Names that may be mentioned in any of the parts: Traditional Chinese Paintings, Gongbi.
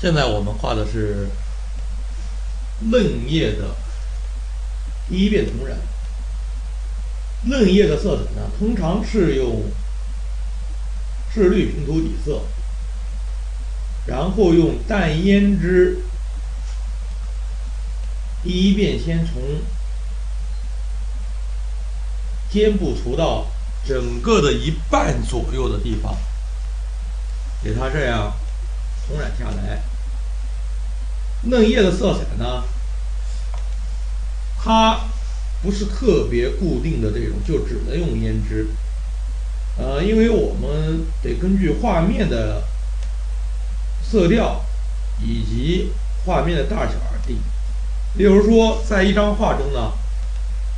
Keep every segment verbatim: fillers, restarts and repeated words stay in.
现在我们画的是嫩叶的第一遍重染。嫩叶的色彩呢，通常是用赤绿平涂底色，然后用淡胭脂第一遍先从肩部涂到整个的一半左右的地方，给它这样重染下来。嫩叶的色彩呢，它不是特别固定的，这种就只能用胭脂。呃，因为我们得根据画面的色调以及画面的大小而定。例如说，在一张画中呢，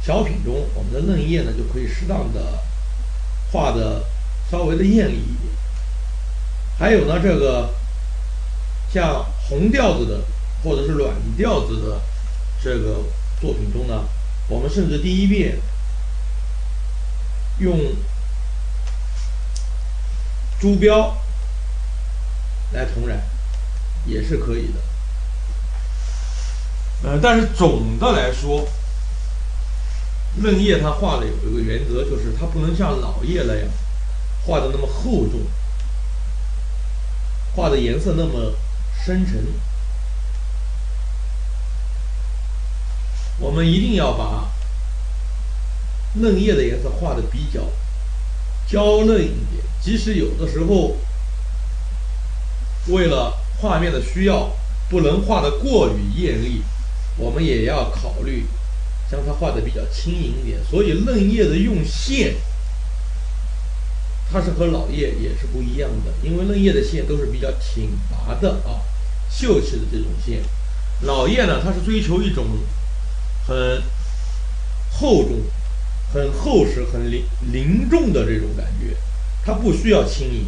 小品中，我们的嫩叶呢就可以适当的画的稍微的艳丽一点。还有呢，这个像红调子的或者是软调子的这个作品中呢，我们甚至第一遍用朱标来重染也是可以的。呃，但是总的来说，嫩叶它画的有一个原则，就是它不能像老叶那样画的那么厚重，画的颜色那么深沉。我们一定要把嫩叶的颜色画的比较娇嫩一点，即使有的时候为了画面的需要不能画的过于艳丽，我们也要考虑将它画的比较轻盈一点。所以嫩叶的用线它是和老叶也是不一样的，因为嫩叶的线都是比较挺拔的啊，秀气的这种线。老叶呢，它是追求一种很厚重、很厚实、很凝凝重的这种感觉，它不需要轻盈。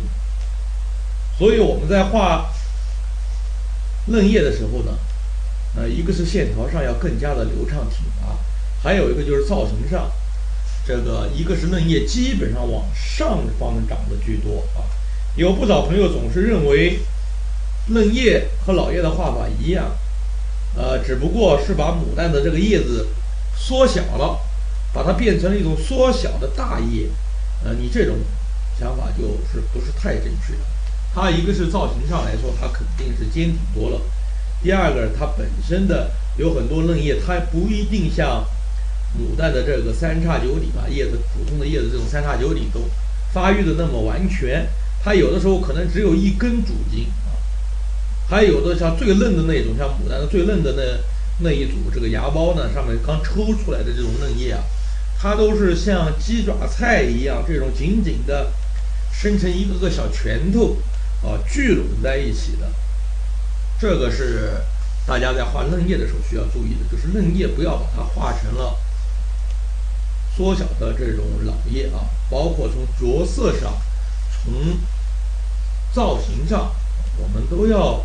所以我们在画嫩叶的时候呢，呃，一个是线条上要更加的流畅挺拔，还有一个就是造型上。这个一个是嫩叶基本上往上方长得居多啊，有不少朋友总是认为嫩叶和老叶的画法一样，呃，只不过是把牡丹的这个叶子缩小了，把它变成了一种缩小的大叶，呃，你这种想法就是不是太正确。它一个是造型上来说，它肯定是坚挺多了；第二个，它本身的有很多嫩叶，它不一定像牡丹的这个三叉九顶啊，叶子普通的叶子这种三叉九顶都发育的那么完全，它有的时候可能只有一根主茎啊，还有的像最嫩的那种，像牡丹的最嫩的那那一组这个芽苞呢，上面刚抽出来的这种嫩叶啊，它都是像鸡爪菜一样，这种紧紧的伸成一个个小拳头啊，聚拢在一起的。这个是大家在画嫩叶的时候需要注意的，就是嫩叶不要把它画成了缩小的这种老叶啊，包括从着色上、从造型上，我们都要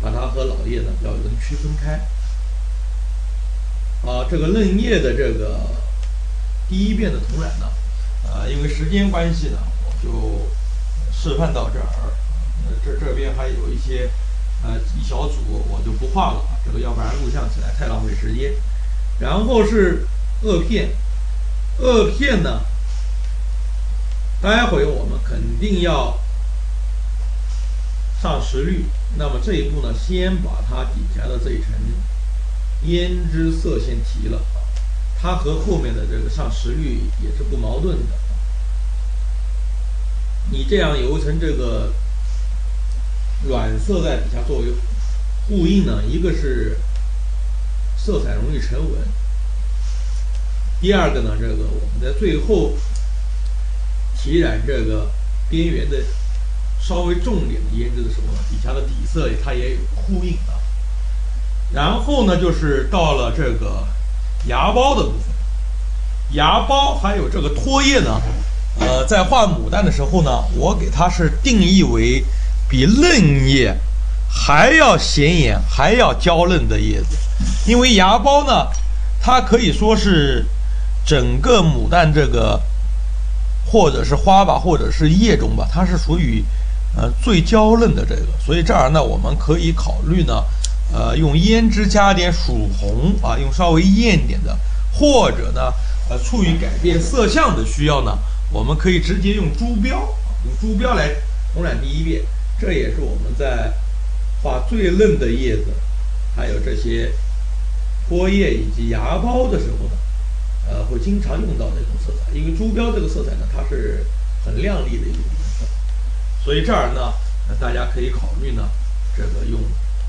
把它和老叶呢要能区分开啊。这个嫩叶的这个第一遍的重染呢，啊，因为时间关系呢，我就示范到这儿。呃，这这边还有一些呃一小组我就不画了，这个要不然录像起来太浪费时间。然后是萼片，萼片呢，待会我们肯定要上石绿，那么这一步呢，先把它底下的这一层胭脂色先提了，它和后面的这个上石绿也是不矛盾的。你这样有一层这个软色在底下作为呼应呢，一个是色彩容易沉稳。第二个呢，这个我们在最后提染这个边缘的稍微重点的胭脂的时候，底下的底色它也有呼应啊。然后呢，就是到了这个芽苞的部分，芽苞还有这个托叶呢，呃，在画牡丹的时候呢，我给它是定义为比嫩叶还要显眼、还要娇嫩的叶子，因为芽苞呢，它可以说是整个牡丹这个，或者是花吧，或者是叶中吧，它是属于呃最娇嫩的这个。所以这儿呢，我们可以考虑呢，呃用胭脂加点曙红啊，用稍微艳点的，或者呢，呃出于改变色相的需要呢，我们可以直接用朱标，用朱标来重染第一遍。这也是我们在画最嫩的叶子，还有这些波叶以及芽苞的时候呢，呃，会经常用到这种色彩，因为朱标这个色彩呢，它是很亮丽的一种颜色，所以这儿呢，大家可以考虑呢，这个用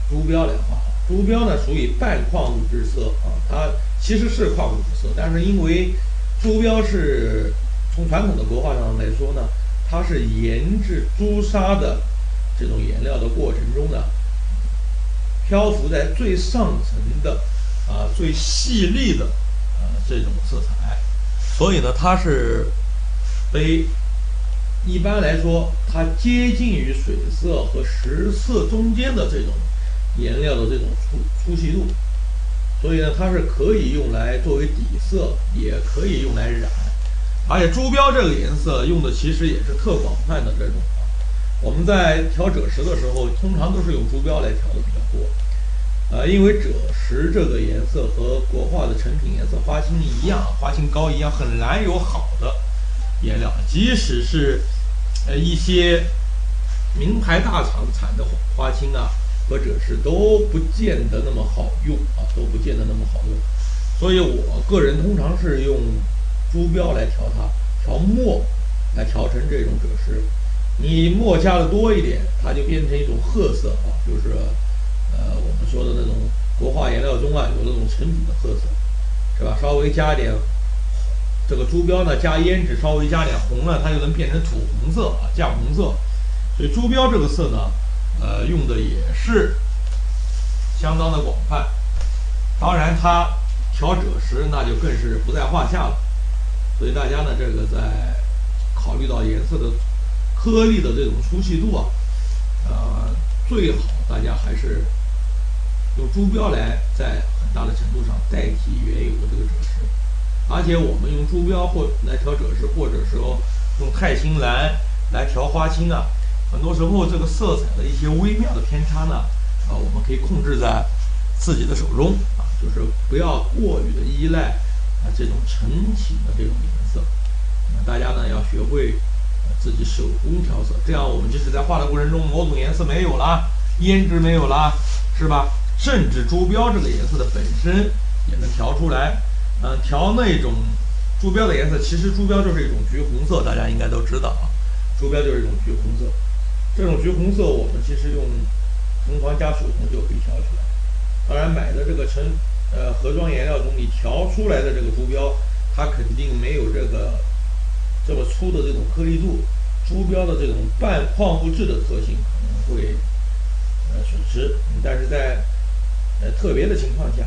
朱标来画。朱标呢属于半矿物质色啊，它其实是矿物质色，但是因为朱标是从传统的国画上来说呢，它是研制朱砂的这种颜料的过程中呢，漂浮在最上层的啊最细腻的。这种色彩，所以呢，它是被一般来说，它接近于水色和石色中间的这种颜料的这种粗粗细度，所以呢，它是可以用来作为底色，也可以用来染。而且朱标这个颜色用的其实也是特广泛的这种，我们在调赭石的时候，通常都是用朱标来调的比较多。呃，因为赭石这个颜色和国画的成品颜色花青一样，花青膏一样，很难有好的颜料。即使是呃一些名牌大厂产的花青啊和赭石都不见得那么好用啊，都不见得那么好用。所以我个人通常是用朱标来调它，调墨来调成这种赭石。你墨加的多一点，它就变成一种褐色啊，就是。呃，我们说的那种国画颜料中啊，有那种成品的褐色，是吧？稍微加点这个朱标呢，加胭脂，稍微加点红呢，它就能变成土红色啊，酱红色。所以朱标这个色呢，呃，用的也是相当的广泛。当然，它调赭石那就更是不在话下了。所以大家呢，这个在考虑到颜色的颗粒的这种粗细度啊，呃，最好大家还是。用朱标来在很大的程度上代替原有的这个赭石，而且我们用朱标或来调赭石，或者说用钛青蓝来调花青啊，很多时候这个色彩的一些微妙的偏差呢，啊，我们可以控制在自己的手中啊，就是不要过于的依赖啊这种成品的这种颜色。大家呢要学会自己手工调色，这样我们即使在画的过程中某种颜色没有了，胭脂没有了，是吧？甚至朱标这个颜色的本身也能调出来，嗯、呃，调那种朱标的颜色，其实朱标就是一种橘红色，大家应该都知道啊，朱标就是一种橘红色，这种橘红色我们其实用红黄加曙红就可以调出来。当然，买的这个成呃盒装颜料中，你调出来的这个朱标，它肯定没有这个这么粗的这种颗粒度，朱标的这种半矿物质的特性可能会呃损失，但是在呃，特别的情况下，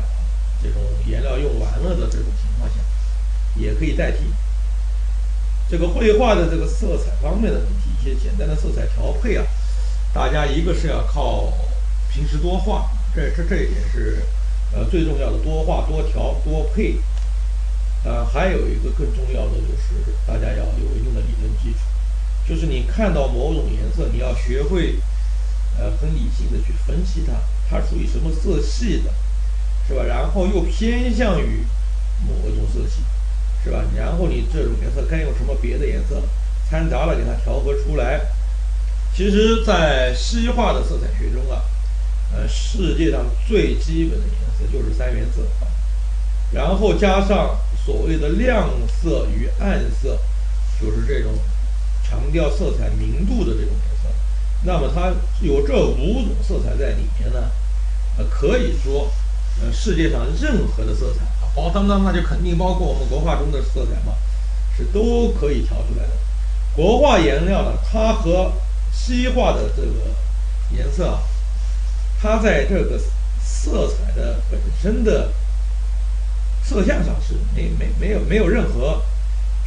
这种颜料用完了的这种情况下，也可以代替。这个绘画的这个色彩方面的问题，一些简单的色彩调配啊，大家一个是要靠平时多画，这这这一点是呃最重要的，多画多调多配。呃，还有一个更重要的就是大家要有一定的理论基础，就是你看到某种颜色，你要学会呃很理性的去分析它。它属于什么色系的，是吧？然后又偏向于某一种色系，是吧？然后你这种颜色该用什么别的颜色掺杂了，给它调和出来。其实，在西画的色彩学中啊，呃，世界上最基本的颜色就是三原色，然后加上所谓的亮色与暗色，就是这种强调色彩明度的这种颜色。那么它有这五种色彩在里面呢，呃，可以说，呃，世界上任何的色彩，包当当那就肯定包括我们国画中的色彩嘛，是都可以调出来的。国画颜料呢，它和西画的这个颜色啊，它在这个色彩的本身的色相上是没没没有没有任何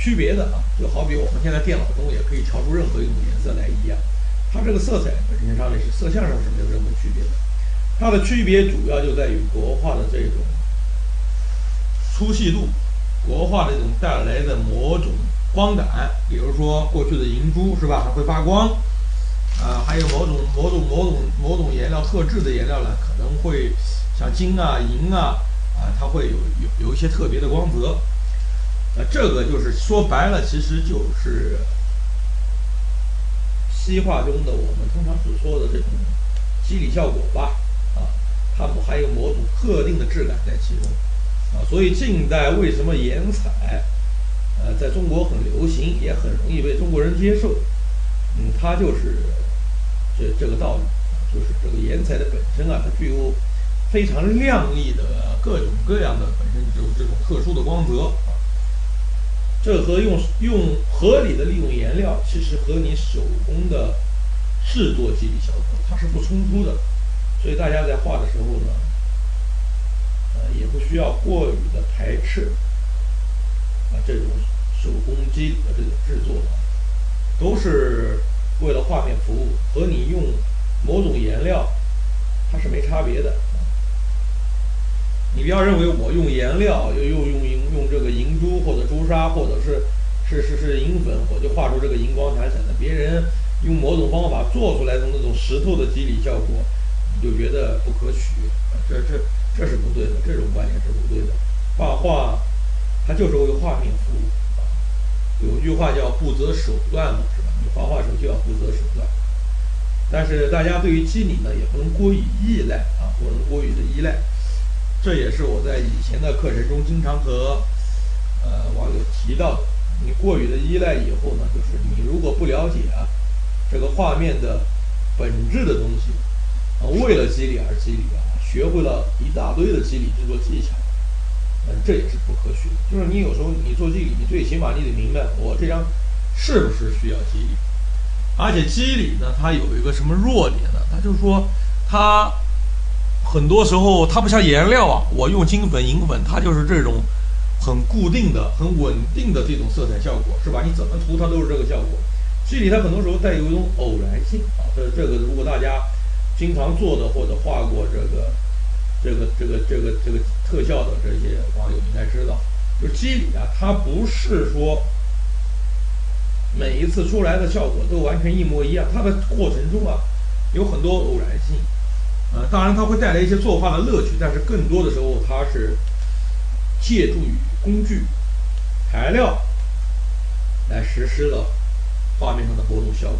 区别的啊，就好比我们现在电脑中也可以调出任何一种颜色来一样。它这个色彩本身上面是色相上是没有任何区别的，它的区别主要就在于国画的这种粗细度，国画这种带来的某种光感，比如说过去的银珠是吧，还会发光，呃，还有某种某种某种某种颜料特制的颜料呢，可能会像金啊、银啊，啊，它会有有有一些特别的光泽。呃，这个就是说白了，其实就是西画中的我们通常所说的这种肌理效果吧，啊，它们还有某种特定的质感在其中，啊，所以近代为什么颜彩，呃，在中国很流行，也很容易被中国人接受，嗯，它就是这这个道理，就是这个颜彩的本身啊，它具有非常亮丽的各种各样的本身就有这种特殊的光泽。这和用用合理的利用颜料，其实和你手工的制作肌理效果它是不冲突的，所以大家在画的时候呢，呃，也不需要过于的排斥啊这种手工肌理的这种制作，都是为了画面服务，和你用某种颜料它是没差别的。你不要认为我用颜料又又用银用这个银珠或者朱砂或者是是是是银粉，我就画出这个银光闪闪的。别人用某种方法做出来的那种石头的肌理效果，你就觉得不可取，这这这是不对的，这种观念是不对的。画画它就是为画面服务。有一句话叫不择手段嘛，是吧？你画画时就要不择手段。但是大家对于肌理呢，也不能过于依赖啊，不能过于的依赖。这也是我在以前的课程中经常和呃网友提到的，你过于的依赖以后呢，就是你如果不了解啊这个画面的本质的东西，啊、呃、为了肌理而肌理啊，学会了一大堆的肌理制作技巧，嗯、呃、这也是不可取的。就是你有时候你做肌理，你最起码你得明白我这张是不是需要肌理，而且肌理呢它有一个什么弱点呢？它就是说它。很多时候它不像颜料啊，我用金粉银粉，它就是这种很固定的很稳定的这种色彩效果，是吧？你怎么涂它都是这个效果。肌理它很多时候带有一种偶然性啊，这这个如果大家经常做的或者画过这个这个这个这个这个特效的这些网友应该知道，就是肌理啊，它不是说每一次出来的效果都完全一模一样，它的过程中啊有很多偶然性。呃，当然它会带来一些作画的乐趣，但是更多的时候它是借助于工具、材料来实施了画面上的某种效果。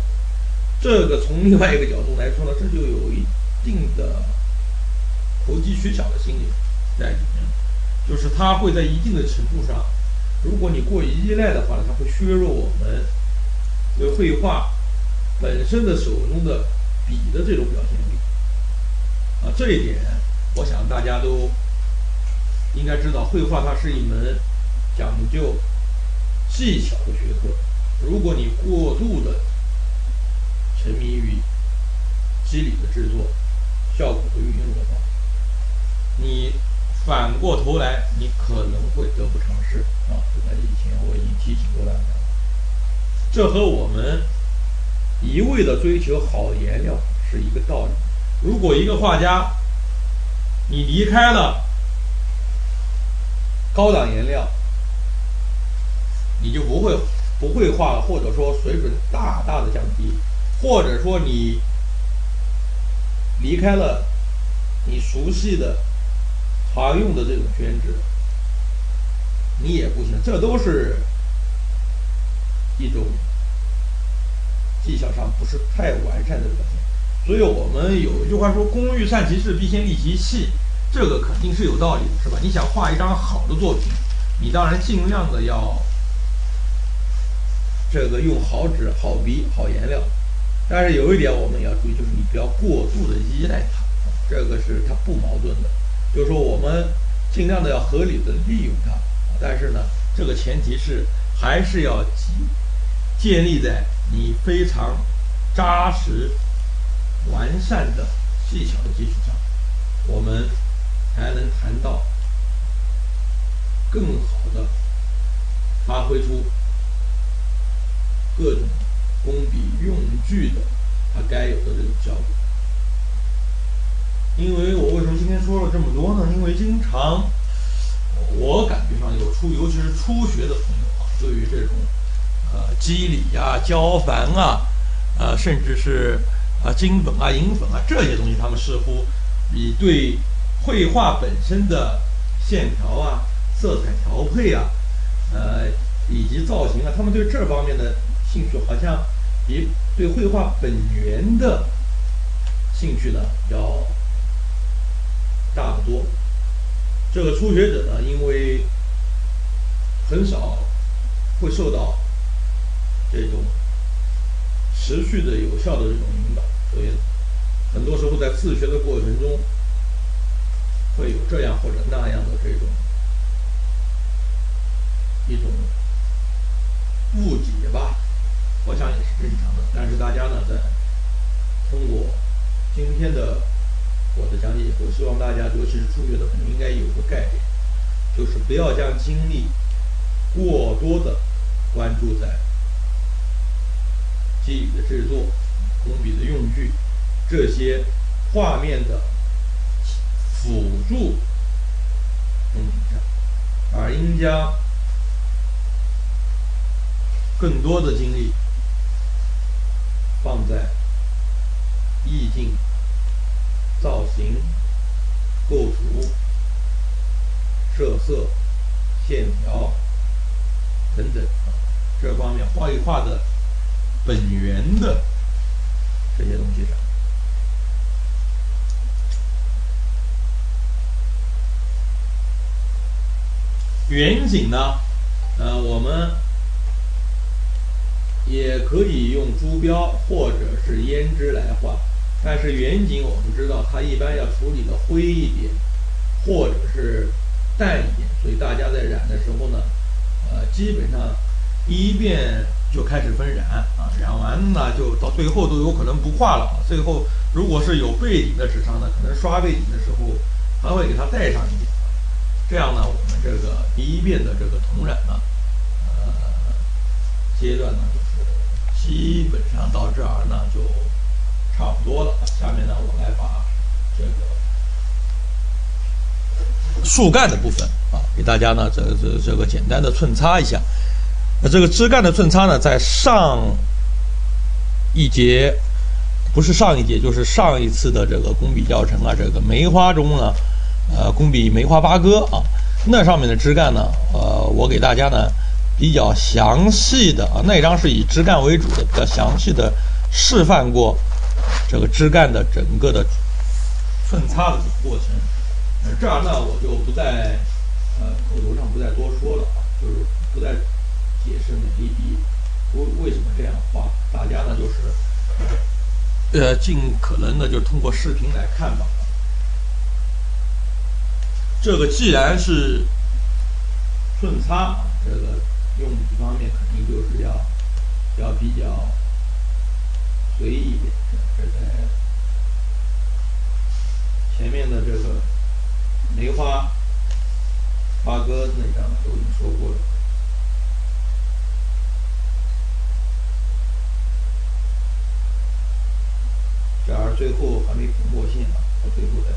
这个从另外一个角度来说呢，这就有一定的投机取巧的心理在里面，就是它会在一定的程度上，如果你过于依赖的话呢，它会削弱我们对绘画本身的手中的笔的这种表现力。啊，这一点我想大家都应该知道，绘画它是一门讲究技巧的学科。如果你过度的沉迷于肌理的制作，效果会运用的话，你反过头来你可能会得不偿失啊！这在以前我已经提醒过大家，这和我们一味的追求好颜料是一个道理。如果一个画家，你离开了高档颜料，你就不会不会画了，或者说水准大大的降低，或者说你离开了你熟悉的常用的这种宣纸，你也不行。这都是一种技巧上不是太完善的表现。所以我们有一句话说“工欲善其事，必先利其器”，这个肯定是有道理的，是吧？你想画一张好的作品，你当然尽量的要这个用好纸、好笔、好颜料，但是有一点我们要注意，就是你不要过度的依赖它，这个是它不矛盾的。就是说我们尽量的要合理的利用它，但是呢，这个前提是还是要建立在你非常扎实。完善的技巧的基础上，我们才能谈到更好的发挥出各种工笔用具的它该有的这种效果。因为我为什么今天说了这么多呢？因为经常我感觉上有初，尤其是初学的朋友啊，对于这种呃肌理啊、焦矾啊。呃，甚至是啊金粉啊银粉啊这些东西，他们似乎以对绘画本身的线条啊、色彩调配啊，呃以及造型啊，他们对这方面的兴趣好像比对绘画本源的兴趣呢要大得多。这个初学者呢，因为很少会受到这种持续的有效的这种引导，所以很多时候在自学的过程中会有这样或者那样的这种一种误解吧，我想也是正常的。但是大家呢，在通过今天的我的讲解，我希望大家尤其是初学者应该有个概念，就是不要将精力过多的关注在机笔的制作、工笔的用具这些画面的辅助用品上，而应将更多的精力放在意境、造型、构图、设色、线条等等这方面画一画的本源的这些东西上。远景呢，呃，我们也可以用朱标或者是胭脂来画，但是远景我们知道它一般要处理的灰一点，或者是淡一点，所以大家在染的时候呢，呃，基本上一遍就开始分染啊，染完呢就到最后都有可能不画了。最后如果是有背景的纸上呢，可能刷背景的时候还会给它带上一点，这样呢我们这个第一遍的这个统染呢，呃，阶段呢就是基本上到这儿呢就差不多了。下面呢我来把这个树干的部分啊给大家呢这这这个简单的寸插一下。那这个枝干的寸插呢，在上一节，不是上一节，就是上一次的这个工笔教程啊，这个梅花中呢，呃，工笔梅花八哥啊，那上面的枝干呢，呃，我给大家呢比较详细的啊，那一章是以枝干为主的，比较详细的示范过这个枝干的整个的寸插的过程。这儿呢，我就不再呃口头上不再多说了，就是不再解释每一笔为为什么这样画，大家呢就是呃尽可能的就通过视频来看吧。这个既然是寸插，这个用笔方面肯定就是要要比较随意一点。这在前面的这个梅花八哥那章都已经说过了。而最后还没通过线啊，我最后再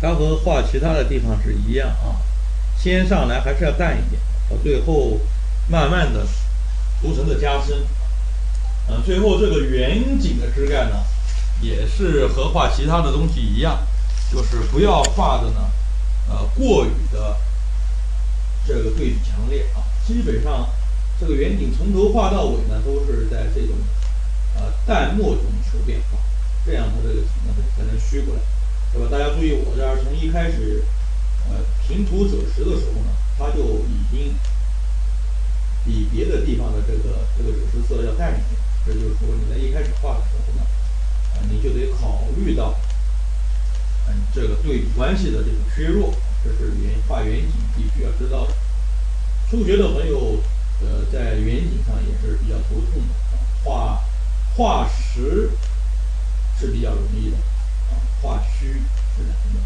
它和画其他的地方是一样啊，先上来还是要淡一点，到最后慢慢的逐层的加深。嗯，最后这个远景的枝干呢，也是和画其他的东西一样，就是不要画的呢，呃，过于的这个对比强烈啊。基本上这个远景从头画到尾呢，都是在这种呃淡墨中求变化，这样它这个景呢才能虚过来。对吧？大家注意，我这儿从一开始，呃，平涂走实的时候呢，它就已经比别的地方的这个这个走实色要淡一点。这就是说，你在一开始画的时候呢，呃、你就得考虑到，嗯、呃，这个对关系的这种削弱，这是原画远景必须要知道的。初学的朋友，呃，在远景上也是比较头痛的，画画实是比较容易的，画虚是难的。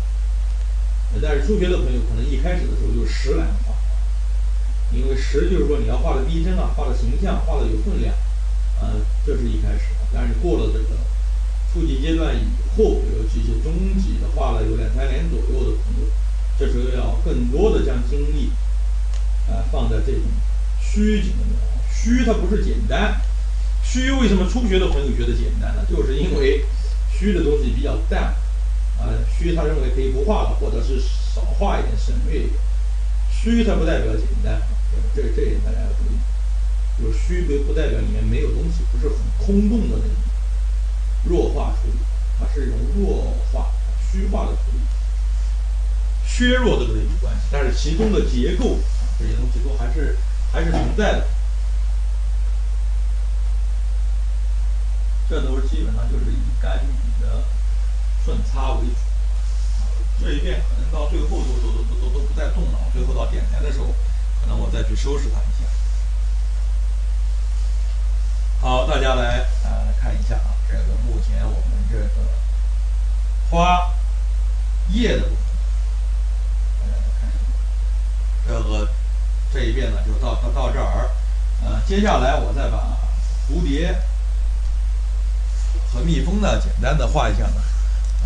但是初学的朋友可能一开始的时候就实难画，因为实就是说你要画的逼真啊，画的形象，画的有分量，呃，这是一开始。但是过了这个初级阶段以后，尤其是中级的画了有两三年左右的朋友，这时候要更多的将精力，呃，放在这种虚景的描画。虚它不是简单，虚为什么初学的朋友觉得简单呢？就是因为虚的东西比较淡，啊、呃，虚他认为可以不画了，或者是少画一点，省略一点。虚它不代表简单，这这也大家要注意，就是虚不不代表里面没有东西，不是很空洞的那种。弱化处理，它是一种弱化、虚化的处理，削弱的这种关系，但是其中的结构这些东西都还是还是存在的。这都是基本上就是以干笔的顺擦为主。这一遍可能到最后都都都都 都, 都不再动了，最后到点台的时候，可能我再去收拾它一下。好，大家来呃来看一下啊，这个目前我们这个花叶的部分，大家来看一下，这个这一遍呢就到到这儿，呃，接下来我再把蝴蝶和蜜蜂呢简单的画一下呢，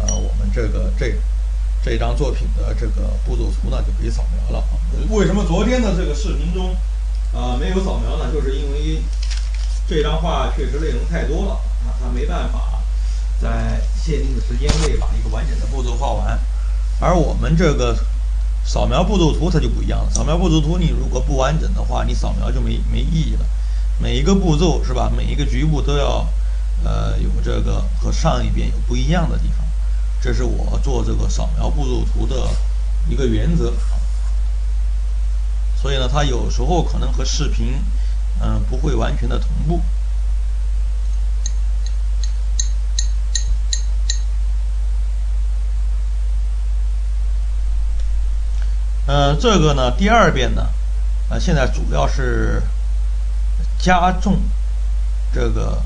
呃，我们这个这这张作品的这个步骤图呢就可以扫描了。为什么昨天的这个视频中啊、呃、没有扫描呢？就是因为这张画确实内容太多了，那它没办法在限定的时间内把一个完整的步骤画完。而我们这个扫描步骤图它就不一样了，扫描步骤图你如果不完整的话，你扫描就没没意义了。每一个步骤是吧，每一个局部都要呃有这个和上一遍有不一样的地方，这是我做这个扫描步骤图的一个原则。所以呢，它有时候可能和视频嗯，不会完全的同步。呃，这个呢，第二遍呢，呃，现在主要是加重这个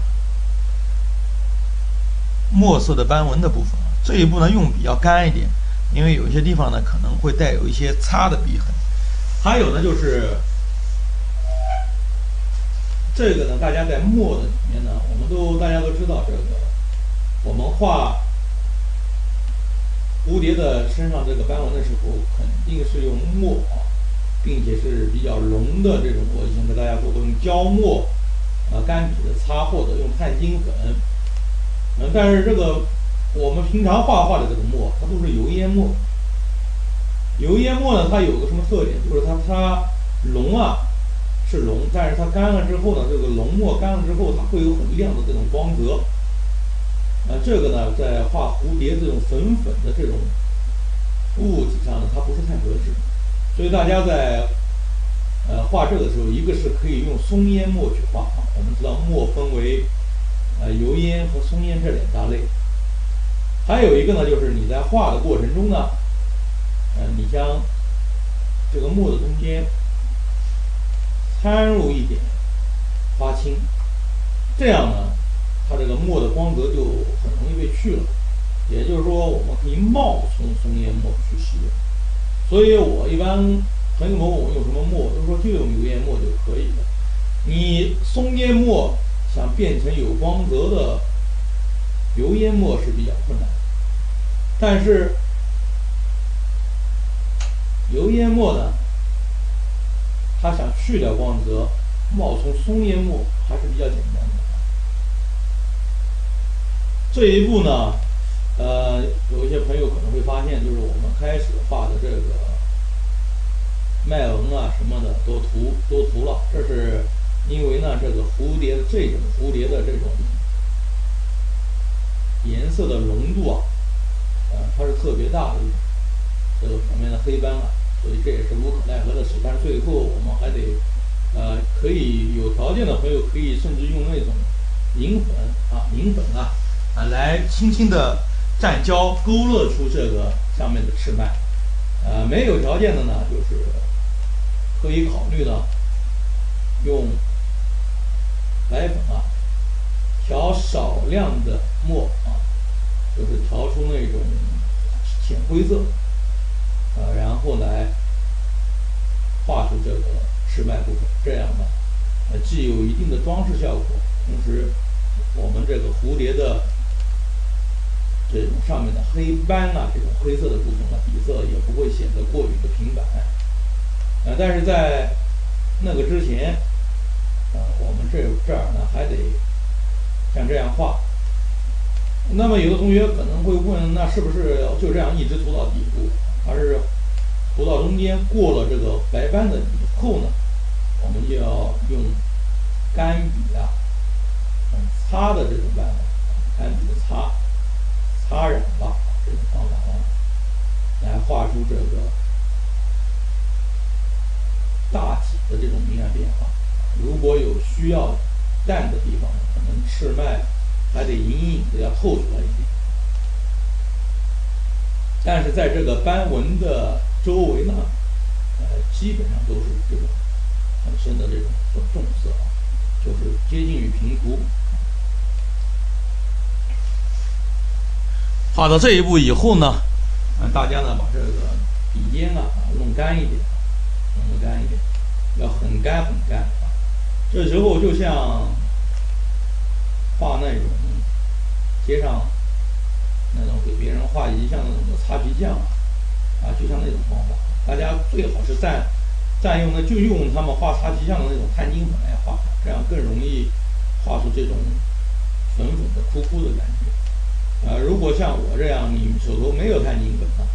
墨色的斑纹的部分。这一步呢，用笔要干一点，因为有一些地方呢可能会带有一些擦的笔痕。还有呢，就是。这个呢，大家在墨的里面呢，我们都大家都知道，这个我们画蝴蝶的身上这个斑纹的时候，肯定是用墨，并且是比较浓的这种，我以前给大家做过用胶墨，呃，干笔的擦，或者用碳晶粉。嗯、呃，但是这个我们平常画画的这个墨，它都是油烟墨。油烟墨呢，它有个什么特点？就是它它浓啊。是浓，但是它干了之后呢，这个浓墨干了之后，它会有很亮的这种光泽。呃，这个呢，在画蝴蝶这种粉粉的这种物体上呢，它不是太合适。所以大家在呃画这个的时候，一个是可以用松烟墨去画画。我们知道墨分为呃油烟和松烟这两大类。还有一个呢，就是你在画的过程中呢，呃，你将这个墨的中间。掺入一点花青，这样呢，它这个墨的光泽就很容易被去了。也就是说，我们可以冒充松烟墨去使用。所以我一般朋友们问我用什么墨，都说就用油烟墨就可以了。你松烟墨想变成有光泽的油烟墨是比较困难，但是油烟墨呢？他想去掉光泽，冒充松烟墨还是比较简单的。这一步呢，呃，有一些朋友可能会发现，就是我们开始画的这个麦纹啊什么的都涂都涂了，这是因为呢，这个蝴蝶的这种蝴蝶的这种颜色的浓度啊，呃，它是特别大的，这个旁边的黑斑啊。所以这也是无可奈何的事，但是最后我们还得，呃，可以有条件的朋友可以甚至用那种银粉啊、银粉啊，啊来轻轻的站胶勾勒出这个上面的翅脉。呃，没有条件的呢，就是可以考虑呢，用白粉啊，调少量的墨啊，就是调出那种浅灰色，呃，然后来画出这个翅脉部分，这样呢，呃，既有一定的装饰效果，同时我们这个蝴蝶的。 这种上面的黑斑呐、啊，这种灰色的部分呢，底色也不会显得过于的平板。呃，但是在那个之前，呃，我们这这儿呢还得像这样画。那么有的同学可能会问，那是不是就这样一直涂到底部，而是涂到中间过了这个白斑的以后呢，我们就要用干笔啊，嗯，擦的这种办法，干笔的擦。 擦染吧，这种方法啊，来画出这个大体的这种明暗变化。如果有需要淡的地方，可能翅脉还得隐隐的要透出来一点。但是在这个斑纹的周围呢，呃，基本上都是这种很深的这种重色啊，就是接近于平涂。 画到这一步以后呢，嗯，大家呢把这个笔尖啊弄干一点，弄干一点，要很干很干。这时候就像画那种街上那种给别人画遗像那种的擦皮匠啊，啊，就像那种方法，大家最好是占占用呢，就用他们画擦皮匠的那种碳晶粉来画，这样更容易画出这种粉粉的、枯枯的感觉。 呃，如果像我这样，你手头没有碳晶粉呢，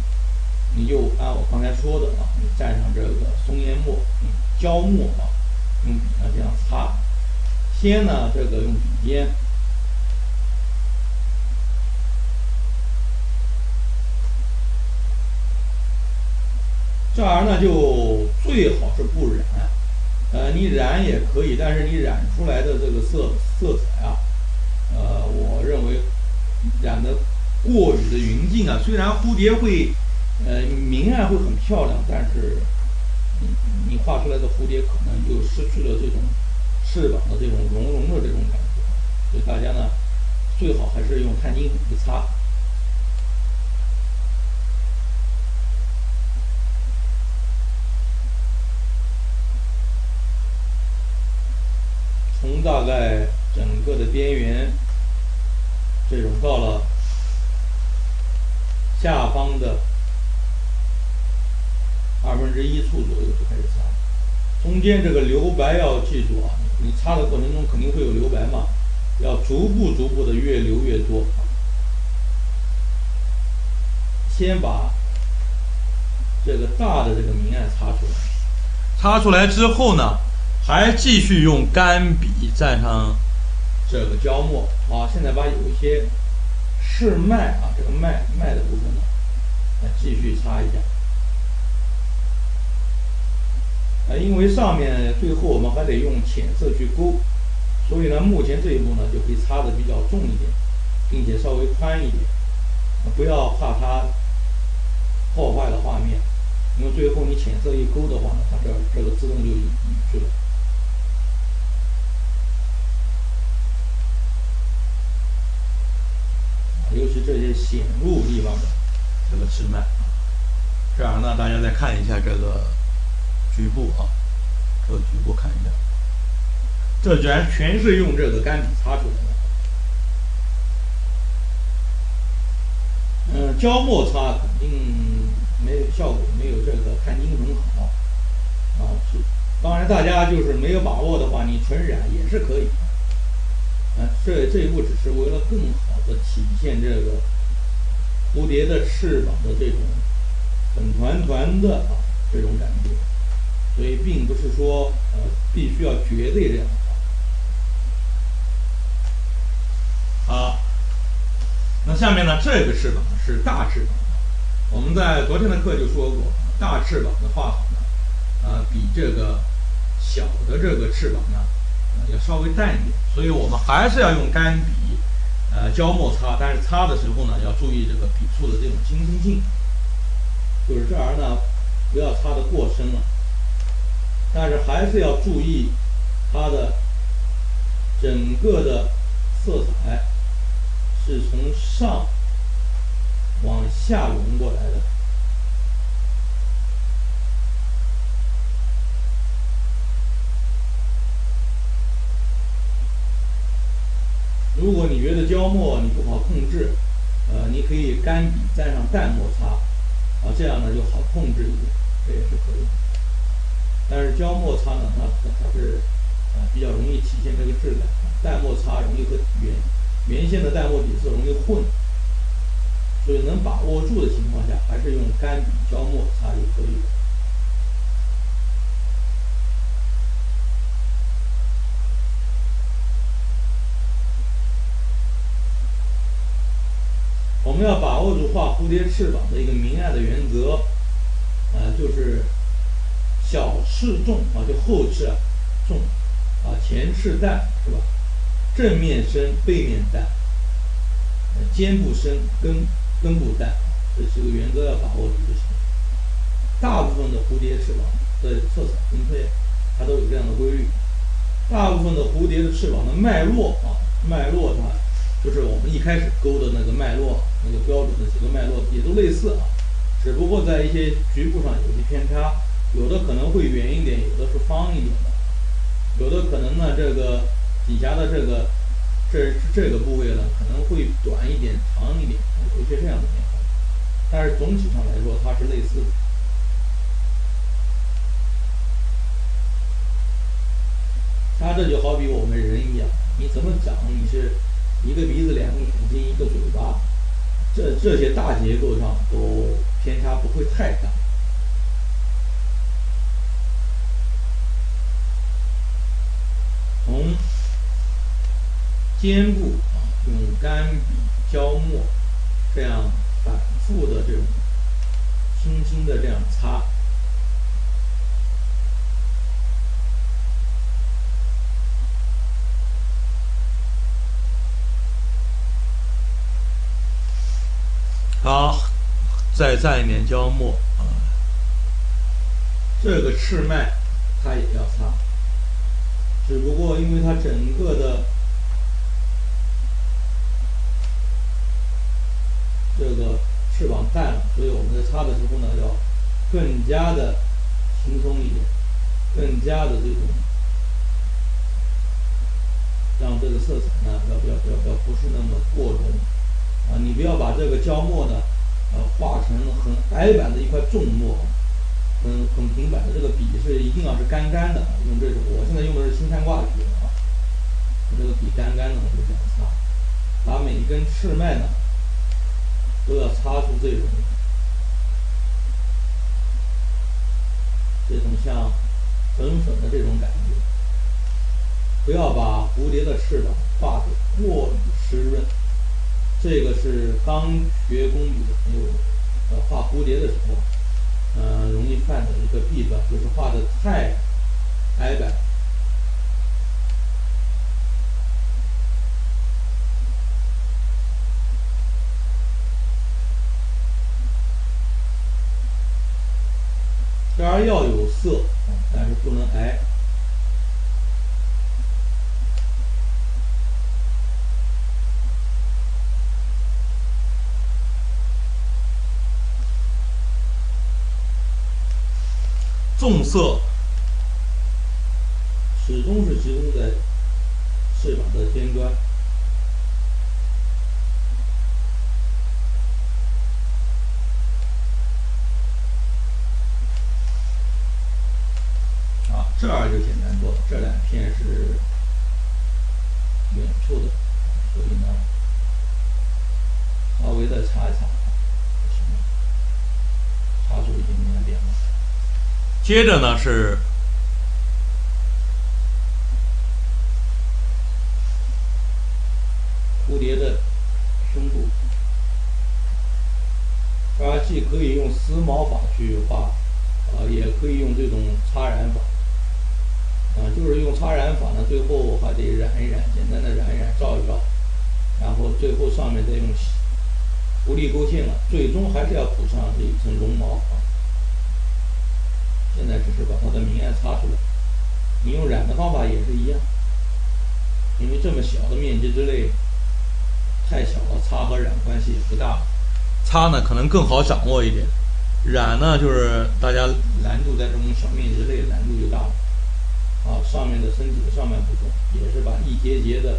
你就按我刚才说的啊，你蘸上这个松烟墨、嗯、胶墨啊，用笔呢这样擦。先呢，这个用笔尖这儿呢就最好是不染，呃，你染也可以，但是你染出来的这个色色彩啊，呃，我认为。 染的过于的匀净啊，虽然蝴蝶会，呃，明暗会很漂亮，但是你你画出来的蝴蝶可能就失去了这种翅膀的这种绒绒的这种感觉，所以大家呢最好还是用碳晶粉去擦。从大概整个的边缘。 这种到了下方的二分之一处左右就开始擦，中间这个留白要记住啊，你擦的过程中肯定会有留白嘛，要逐步逐步的越留越多。先把这个大的这个明暗擦出来，擦出来之后呢，还继续用干笔蘸上。 这个胶墨啊，现在把有一些翅脉啊，这个脉脉的部分呢，来继续擦一下。呃，因为上面最后我们还得用浅色去勾，所以呢，目前这一步呢就可以擦的比较重一点，并且稍微宽一点，不要怕它破坏了画面，因为最后你浅色一勾的话呢，它这这个自动就隐去了。 尤其这些显露地方的这个翅脉，这样呢，大家再看一下这个局部啊，这个局部看一下，这居然全是用这个干笔擦出来的。嗯，胶墨擦肯定没有效果，没有这个碳晶粉好啊。当然，大家就是没有把握的话，你纯染也是可以。 嗯，这这一步只是为了更好的体现这个蝴蝶的翅膀的这种粉团团的啊这种感觉，所以并不是说呃必须要绝对这样。啊，那下面呢，这个翅膀是大翅膀，我们在昨天的课就说过，大翅膀的画法呢，啊比这个小的这个翅膀呢。 要稍微淡一点，所以我们还是要用干笔，呃胶墨擦，但是擦的时候呢要注意这个笔触的这种清新性，就是这儿呢不要擦得过深了，但是还是要注意它的整个的色彩是从上往下融过来的。如果你觉得胶墨你不好控制，呃，你可以干笔蘸上淡墨擦，啊，这样呢就好控制一点，这也是可以的。但是胶墨擦呢，它它是呃比较容易体现这个质感，淡墨擦容易和原原先的淡墨底色容易混，所以能把握住的情况下，还是用干笔胶墨擦就可以了。我们要把握住画蝴蝶翅膀的一个明暗的原则，呃，就是小翅重啊，就后翅啊重啊，前翅淡是吧？正面深，背面淡，呃，肩部深，根根部淡，这是个原则要把握住就行。大部分的蝴蝶翅膀的色彩分配，它都有这样的规律。大部分的蝴蝶的翅膀的脉络啊，脉络它就是我们一开始勾的那个脉络。那个标准的几个脉络也都类似啊，只不过在一些局部上有些偏差，有的可能会圆一点，有的是方一点的，有的可能呢这个底下的这个这这个部位呢可能会短一点、长一点，有一些这样的变化，但是总体上来说它是类似的。它这就好比我们人一样，你怎么讲你是一个鼻子、两个眼睛、一个嘴巴。这这些大结构上都偏差不会太大。从肩部用干笔、胶墨这样反复的这种轻轻的这样擦，好，再蘸一点胶墨啊。这个翅脉它也要擦，只不过因为它整个的这个翅膀淡了，所以我们在擦的时候呢，要更加的轻松一点，更加的这种让这个色彩呢，要不要不要不要不是那么过浓。啊，你不要把这个胶墨呢，呃，画成很矮板的一块重墨，很很平板的。这个笔是一定要是干干的，用这种。我现在用的是青山挂笔啊，这个笔干干的，我就这样擦。把每一根翅脉呢，都要擦出这种，这种像粉粉的这种感觉。不要把蝴蝶的翅膀画得过于湿润。这个是刚学工笔的朋友，呃，画蝴蝶的时候，呃，容易犯的一个弊端，就是画的太矮板。这儿要有色，但是不能矮。重色始终是集中在翅膀的尖端，啊，这儿就简单多了。这两片是远处的，所以呢，稍微的擦一擦，擦出一点点亮了。接着呢是蝴蝶的深部，它既可以用撕毛法去画，啊、呃，也可以用这种擦染法，啊、呃，就是用擦染法呢，最后还得染一染，简单的染一染，照一照，然后最后上面再用无力勾芡了，最终还是要补上这一层绒毛啊。现在只是把它的明暗擦出来，你用染的方法也是一样，因为这么小的面积之内，太小了，擦和染关系也不大。擦呢可能更好掌握一点，染呢就是大家难度在这种小面积之内难度就大了。啊，上面的身体的上半部分也是把一节节的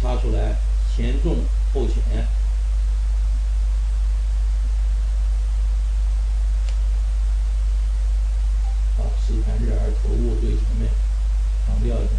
擦出来，前重后浅。 细盘日而头部最前面，强调一下。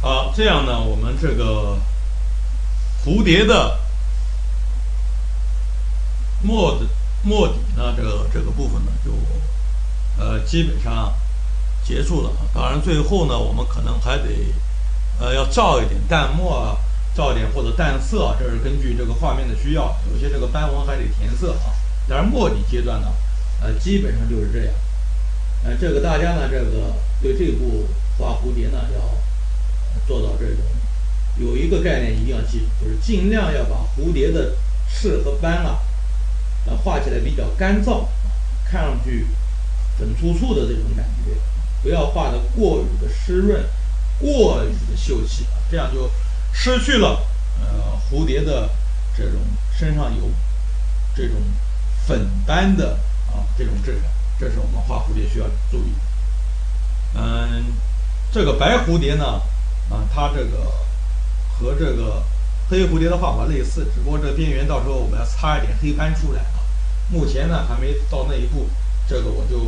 好，这样呢，我们这个。 蝴蝶的末的末底呢，这个这个部分呢，就呃基本上结束了。当然，最后呢，我们可能还得呃要照一点淡墨啊，照一点或者淡色啊，这是根据这个画面的需要。有些这个斑纹还得填色啊。当然，末底阶段呢，呃基本上就是这样。呃，这个大家呢，这个对这部画蝴蝶呢，要做到这种。 有一个概念一定要记住，就是尽量要把蝴蝶的翅和斑啊，呃，画起来比较干燥，看上去粉粗粗的这种感觉，不要画的过于的湿润，过于的秀气，这样就失去了呃蝴蝶的这种身上有这种粉斑的啊这种质感，这是我们画蝴蝶需要注意的。嗯，这个白蝴蝶呢，啊，它这个。 和这个黑蝴蝶的画法类似，只不过这个边缘到时候我们要擦一点黑斑出来啊。目前呢还没到那一步，这个我就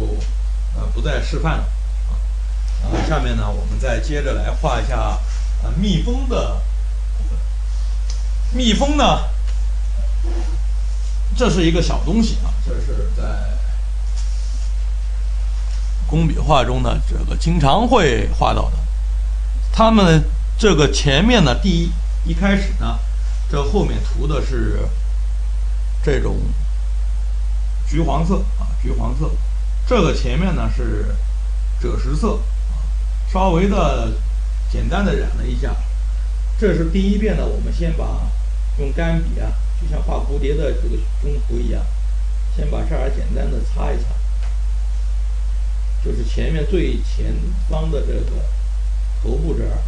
呃不再示范了啊。呃，下面呢我们再接着来画一下呃蜜蜂的部分。蜜蜂呢，这是一个小东西啊，这是在工笔画中呢这个经常会画到的，它们。 这个前面呢，第一一开始呢，这后面涂的是这种橘黄色啊，橘黄色。这个前面呢是赭石色，稍微的简单的染了一下。这是第一遍呢，我们先把用干笔啊，就像画蝴蝶的这个中途一样，先把这儿简单的擦一擦，就是前面最前方的这个头部这儿。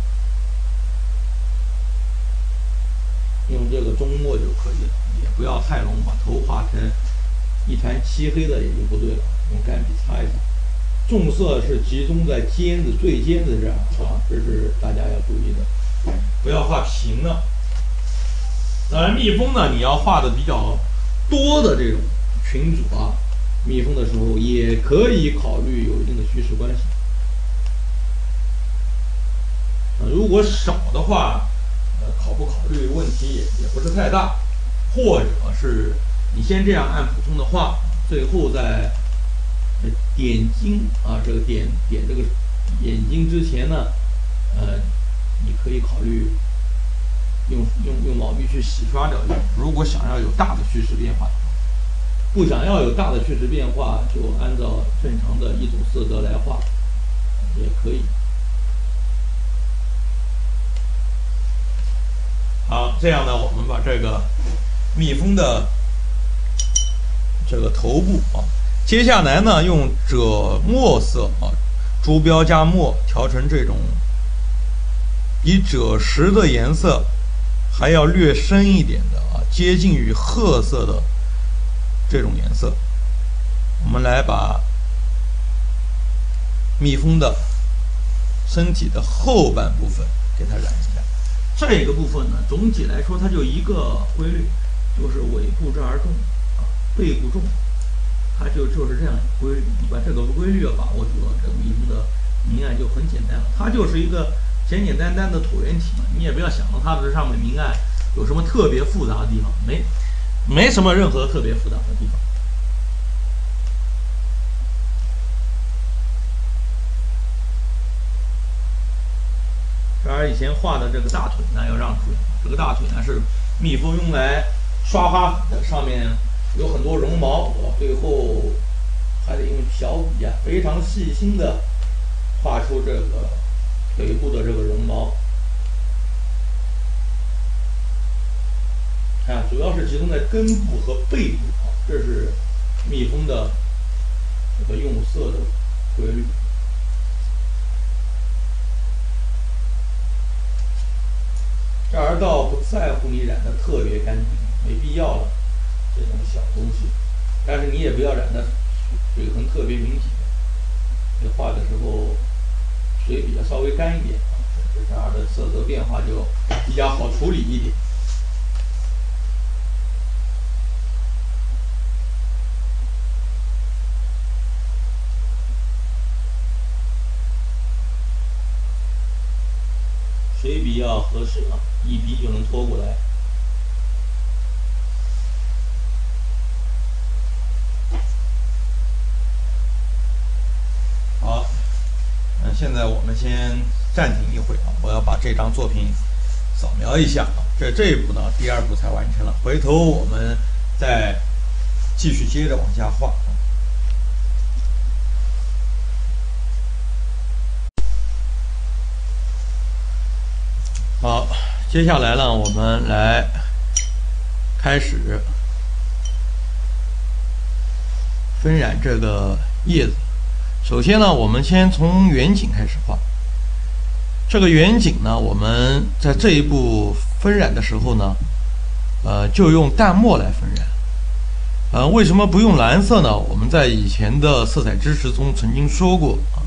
用这个中墨就可以了，也不要太浓，把头画成一团漆黑的也就不对了。用干笔擦一下，重色是集中在尖子最尖子这儿啊，这是大家要注意的，不要画平了。当然，蜜蜂呢，你要画的比较多的这种群组啊，蜜蜂的时候也可以考虑有一定的虚实关系。啊，如果少的话。 考不考虑问题也也不是太大，或者是你先这样按普通的画，最后再点睛啊，这个点点这个眼睛之前呢，呃，你可以考虑用用用毛笔去洗刷掉。如果想要有大的趋势变化，不想要有大的趋势变化，就按照正常的一种色泽来画也可以。 好，这样呢，我们把这个蜜蜂的这个头部啊，接下来呢，用赭墨色啊，朱标加墨调成这种以赭石的颜色，还要略深一点的啊，接近于褐色的这种颜色。我们来把蜜蜂的身体的后半部分给它染一下。 这个部分呢，总体来说它就一个规律，就是尾部这儿重，啊，背部重，它就就是这样规律。你把这个规律要把握住了，这个蜜蜂的明暗就很简单了。它就是一个简简单单的椭圆体嘛，你也不要想到它的上面明暗有什么特别复杂的地方，没，没什么任何特别复杂的地方。他以前画的这个大腿呢要让出，这个大腿呢是蜜蜂用来刷花粉的，上面有很多绒毛，我最后还得用小笔啊，非常细心的画出这个腿部的这个绒毛。 啊，主要是集中在根部和背部，这是蜜蜂的这个用色的规律。然而倒不在乎你染的特别干净，没必要了，这种小东西。但是你也不要染的水痕特别明显，你画的时候水比较稍微干一点，这样的色泽变化就比较好处理一点。 水笔要合适啊，一笔就能拖过来。好，那现在我们先暂停一会啊，我要把这张作品扫描一下啊。这这一步呢，第二步才完成了，回头我们再继续接着往下画。 好，接下来呢，我们来开始分染这个叶子。首先呢，我们先从远景开始画。这个远景呢，我们在这一步分染的时候呢，呃，就用淡墨来分染。呃，为什么不用蓝色呢？我们在以前的色彩知识中曾经说过啊，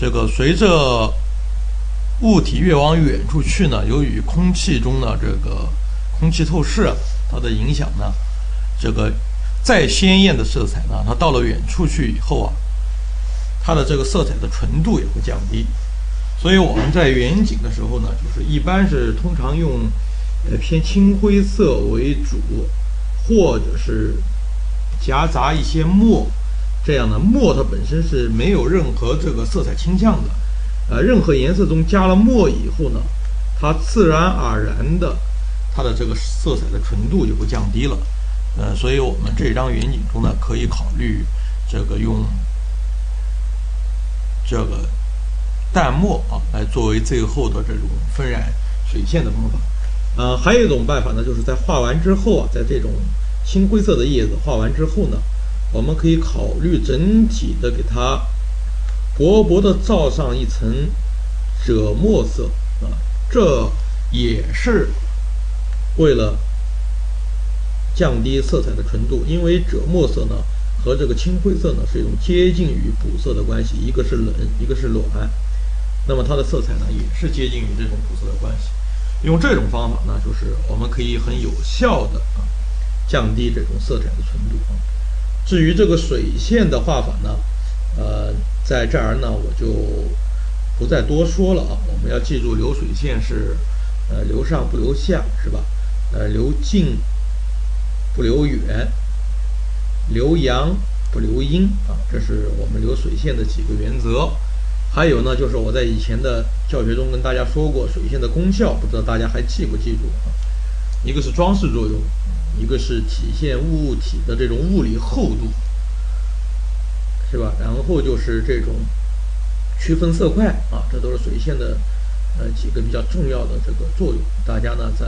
这个随着 物体越往远处去呢，由于空气中的这个空气透视它的影响呢，这个再鲜艳的色彩呢，它到了远处去以后啊，它的这个色彩的纯度也会降低。所以我们在远景的时候呢，就是一般是通常用呃偏青灰色为主，或者是夹杂一些墨，这样的墨它本身是没有任何这个色彩倾向的。 呃，任何颜色中加了墨以后呢，它自然而然的，它的这个色彩的纯度就会降低了。呃，所以我们这张远景中呢，可以考虑这个用这个淡墨啊，来作为最后的这种分染水线的方法。呃，还有一种办法呢，就是在画完之后啊，在这种青灰色的叶子画完之后呢，我们可以考虑整体的给它 薄薄的罩上一层赭墨色啊，这也是为了降低色彩的纯度。因为赭墨色呢和这个青灰色呢是一种接近于补色的关系，一个是冷，一个是暖，那么它的色彩呢也是接近于这种补色的关系。用这种方法呢，就是我们可以很有效的啊降低这种色彩的纯度啊。至于这个水线的画法呢，呃。 在这儿呢，我就不再多说了啊。我们要记住，流水线是，呃，流上不流下，是吧？呃，流近不流远，流阳不流阴啊，这是我们流水线的几个原则。还有呢，就是我在以前的教学中跟大家说过水线的功效，不知道大家还记不记住啊？一个是装饰作用，一个是体现物体的这种物理厚度。 是吧？然后就是这种区分色块啊，这都是水线的呃几个比较重要的这个作用。大家呢在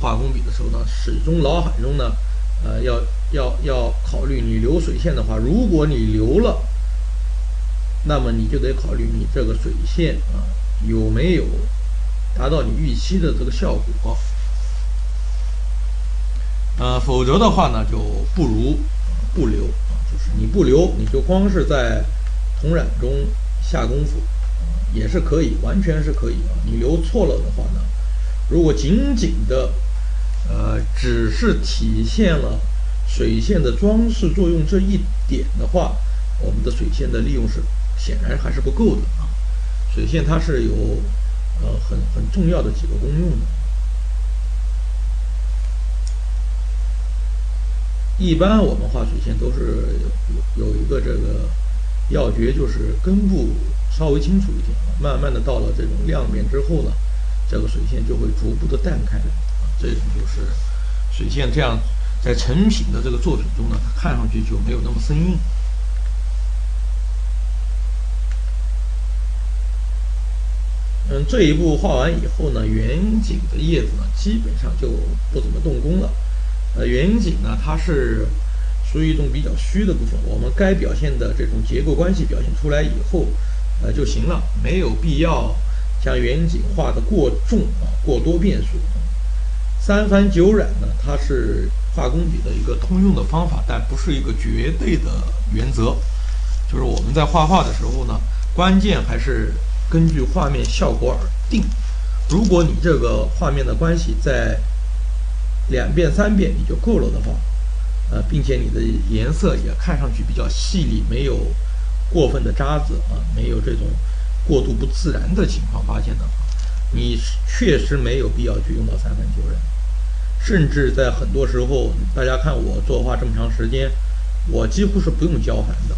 画工笔的时候呢，始终脑海中呢，呃，要要要考虑你流水线的话，如果你流了，那么你就得考虑你这个水线啊有没有达到你预期的这个效果。呃，否则的话呢，就不如不流。 就是你不留，你就光是在同染中下功夫，也是可以，完全是可以啊。你留错了的话呢，如果仅仅的，呃，只是体现了水线的装饰作用这一点的话，我们的水线的利用是显然还是不够的啊。水线它是有呃很很重要的几个功用的。 一般我们画水线都是有有一个这个要诀就是根部稍微清楚一点，慢慢的到了这种亮面之后呢，这个水线就会逐步的淡开来。这种就是水线这样在成品的这个作品中呢，它看上去就没有那么生硬。嗯，这一步画完以后呢，远景的叶子呢基本上就不怎么动工了。呃，远景呢它是属于一种比较虚的部分，我们该表现的这种结构关系表现出来以后，呃就行了，没有必要将远景画的过重啊，过多变数。三翻九染呢，它是画工笔的一个通用的方法，但不是一个绝对的原则。就是我们在画画的时候呢，关键还是根据画面效果而定。如果你这个画面的关系在两遍三遍你就够了的话，呃，并且你的颜色也看上去比较细腻，没有过分的渣子啊，没有这种过度不自然的情况发现的话，你确实没有必要去用到三翻九染。甚至在很多时候，大家看我作画这么长时间，我几乎是不用交涵的，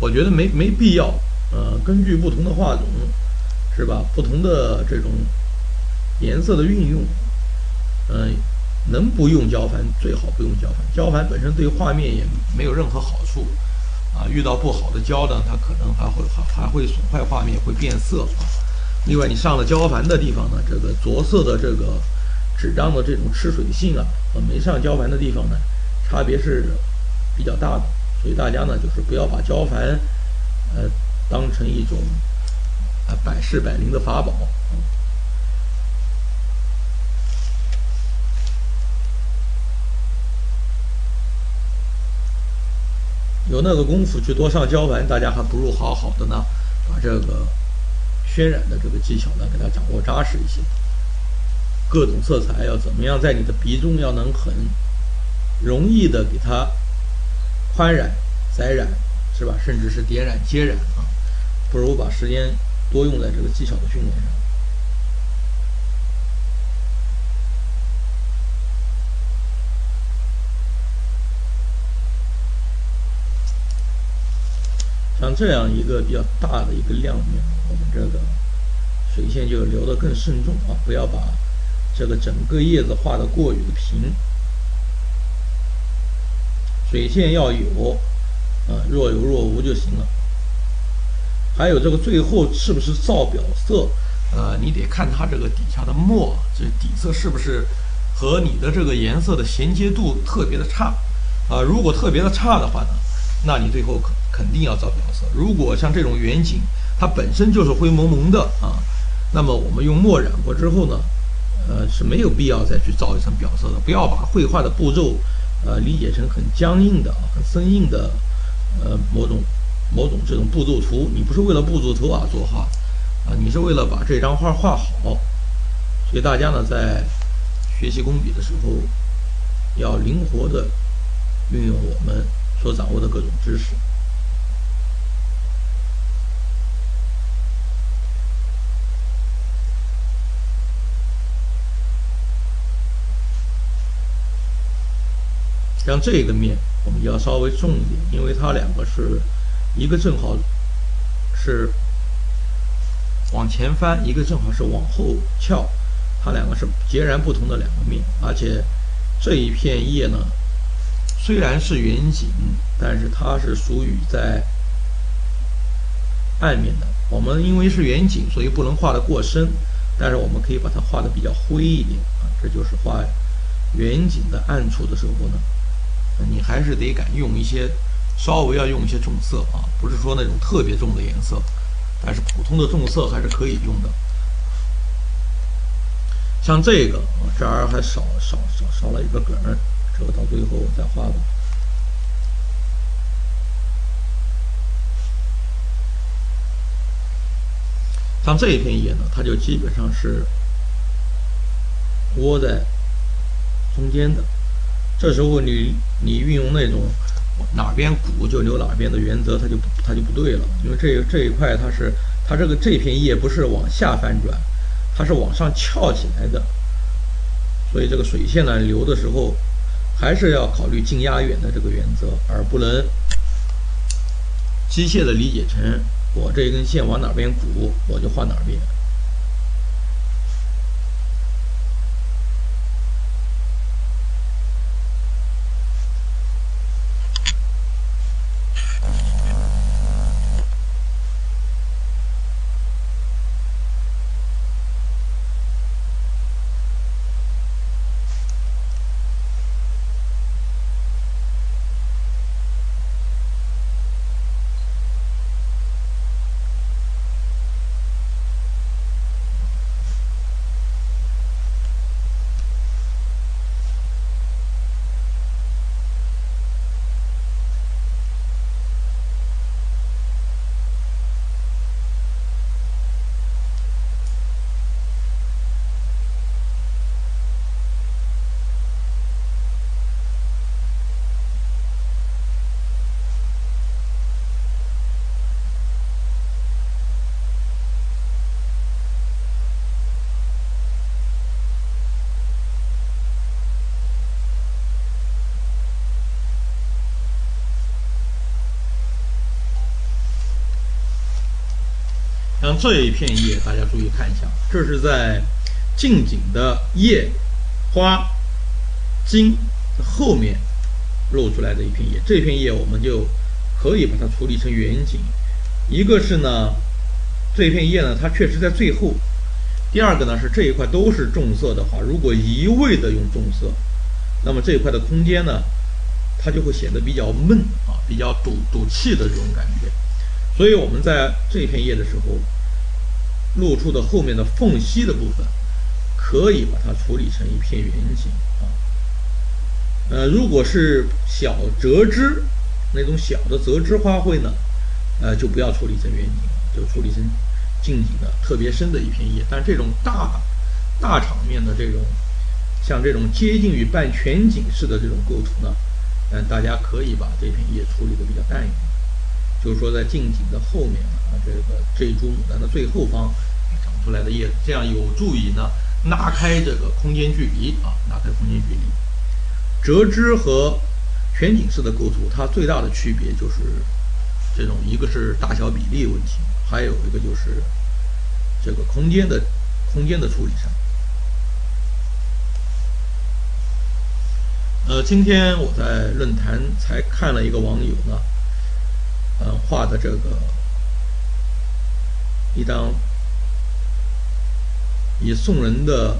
我觉得没没必要。呃，根据不同的画种，是吧？不同的这种颜色的运用，嗯、呃，能不用交涵最好不用交涵。交涵本身对画面也没有任何好处，啊，遇到不好的胶呢，它可能还会还会损坏画面，会变色。另外，你上了交涵的地方呢，这个着色的这个纸张的这种吃水性啊，和没上交涵的地方呢，差别是比较大的。所以大家呢，就是不要把交涵，呃。当成一种啊百试百灵的法宝。有那个功夫去多上胶盘，大家还不如好好的呢把这个渲染的这个技巧呢给它掌握扎实一些。各种色彩要怎么样在你的笔中要能很容易的给它宽染、载染，是吧？甚至是点染、接染啊，不如把时间多用在这个技巧的训练上。像这样一个比较大的一个亮面，我们这个水线就留得更慎重啊，不要把这个整个叶子画得过于的平。水线要有。啊，若有若无就行了。还有这个最后是不是照表色，呃，你得看它这个底下的墨，这底色是不是和你的这个颜色的衔接度特别的差啊、呃？如果特别的差的话呢，那你最后肯肯定要照表色。如果像这种远景，它本身就是灰蒙蒙的啊，那么我们用墨染过之后呢，呃，是没有必要再去照一层表色的。不要把绘画的步骤，呃，理解成很僵硬的、很生硬的。呃，某种某种这种步骤图，你不是为了步骤图啊作画啊，你是为了把这张画画好。所以大家呢，在学习工笔的时候，要灵活的运用我们所掌握的各种知识。像这个面，我们要稍微重一点，因为它两个是一个正好是往前翻，一个正好是往后翘，它两个是截然不同的两个面。而且这一片叶呢，虽然是远景，但是它是属于在暗面的。我们因为是远景，所以不能画得过深，但是我们可以把它画得比较灰一点啊。这就是画远景的暗处的时候呢，你还是得敢用一些，稍微要用一些重色啊，不是说那种特别重的颜色，但是普通的重色还是可以用的。像这个啊，这儿还少少少少了一个梗儿，这个到最后我再画吧。像这一片叶呢，它就基本上是窝在中间的。这时候你你运用那种哪边鼓就留哪边的原则，它就它就不对了。因为这这一块它是它这个这片叶不是往下翻转，它是往上翘起来的。所以这个水线呢流的时候，还是要考虑近压远的这个原则，而不能机械的理解成我这根线往哪边鼓，我就换哪边。像这一片叶，大家注意看一下，这是在近景的叶、花、茎后面露出来的一片叶。这片叶我们就可以把它处理成远景。一个是呢，这片叶呢它确实在最后；第二个呢是这一块都是重色的话，如果一味的用重色，那么这一块的空间呢，它就会显得比较闷啊，比较堵堵气的这种感觉。 所以我们在这片叶的时候，露出的后面的缝隙的部分，可以把它处理成一片圆形啊。呃，如果是小折枝那种小的折枝花卉呢，呃，就不要处理成圆形，就处理成近景的特别深的一片叶。但这种大大场面的这种，像这种接近于半全景式的这种构图呢，嗯，大家可以把这片叶处理的比较淡一点。 就是说，在近景的后面啊，这个这一株牡丹的最后方长出来的叶子，这样有助于呢拉开这个空间距离啊，拉开空间距离。折枝和全景式的构图，它最大的区别就是这种，一个是大小比例问题，还有一个就是这个空间的空间的处理上。呃，今天我在论坛才看了一个网友呢。 呃，画的这个一张以宋人的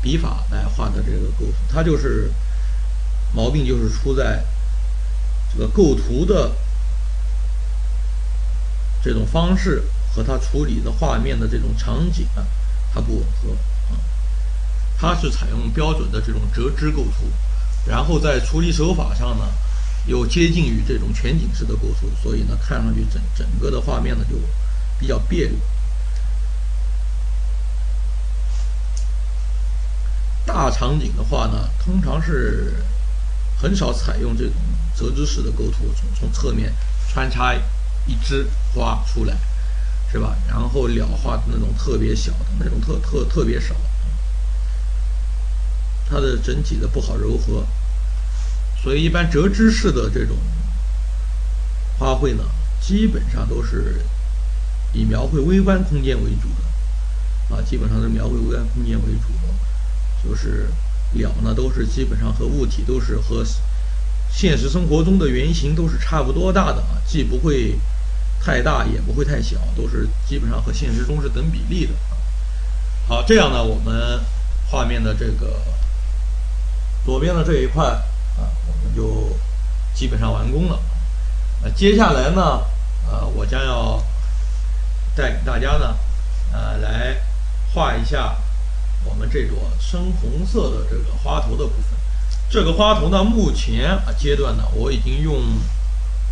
笔法来画的这个构图，它就是毛病就是出在这个构图的这种方式和它处理的画面的这种场景啊，它不吻合啊。它是采用标准的这种折枝构图，然后在处理手法上呢。 有接近于这种全景式的构图，所以呢，看上去整整个的画面呢就比较别扭。大场景的话呢，通常是很少采用这种折枝式的构图，从从侧面穿插一枝花出来，是吧？然后了画的那种特别小的那种特特特别少，它的整体的不好柔和。 所以，一般折枝式的这种花卉呢，基本上都是以描绘微观空间为主的，啊，基本上是描绘微观空间为主的，就是鸟呢都是基本上和物体都是和现实生活中的原型都是差不多大的啊，既不会太大，也不会太小，都是基本上和现实中是等比例的。好，这样呢，我们画面的这个左边的这一块。 啊，我们就基本上完工了。呃、啊，接下来呢，呃，我将要带给大家呢，呃，来画一下我们这朵深红色的这个花头的部分。这个花头呢，目前啊阶段呢，我已经用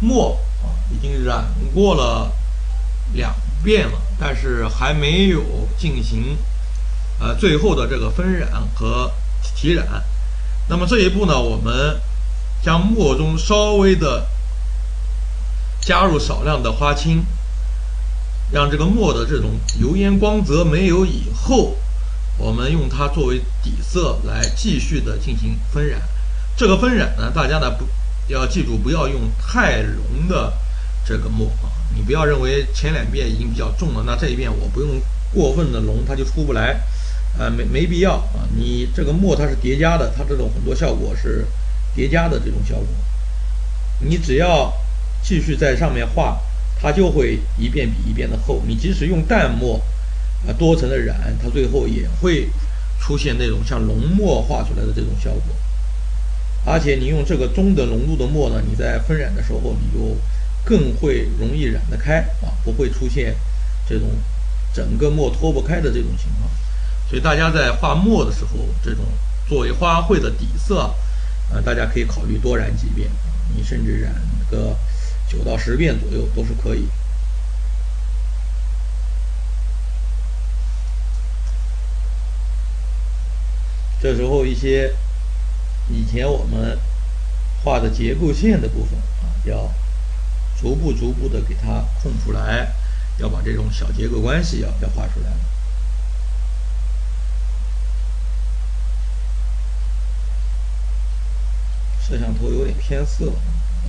墨啊已经染过了两遍了，但是还没有进行呃最后的这个分染和提染。 那么这一步呢，我们将墨中稍微的加入少量的花青，让这个墨的这种油烟光泽没有以后，我们用它作为底色来继续的进行分染。这个分染呢，大家呢不要记住不要用太浓的这个墨啊，你不要认为前两遍已经比较重了，那这一遍我不用过分的浓它就出不来，呃没没必要啊。你这个墨它是叠加的，它这种很多效果是叠加的这种效果，你只要继续在上面画，它就会一遍比一遍的厚。你即使用淡墨啊多层的染，它最后也会出现那种像浓墨画出来的这种效果。而且你用这个中等浓度的墨呢，你在分染的时候你就更会容易染得开啊，不会出现这种整个墨脱不开的这种情况。所以大家在画墨的时候，这种作为花卉的底色，呃，大家可以考虑多染几遍，你甚至染个九到十遍左右都是可以。这时候一些以前我们画的结构线的部分啊，要逐步逐步的给它空出来，要把这种小结构关系要要画出来。摄像头有点偏色了，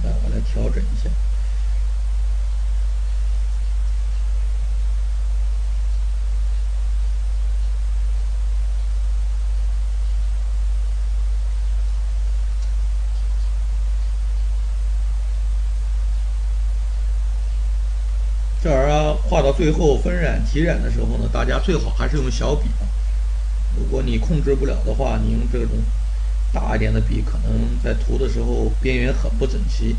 我来我来调整一下。这儿啊，画到最后分染提染的时候呢，大家最好还是用小笔啊。如果你控制不了的话，你用这种大一点的笔，可能在涂的时候边缘很不整齐。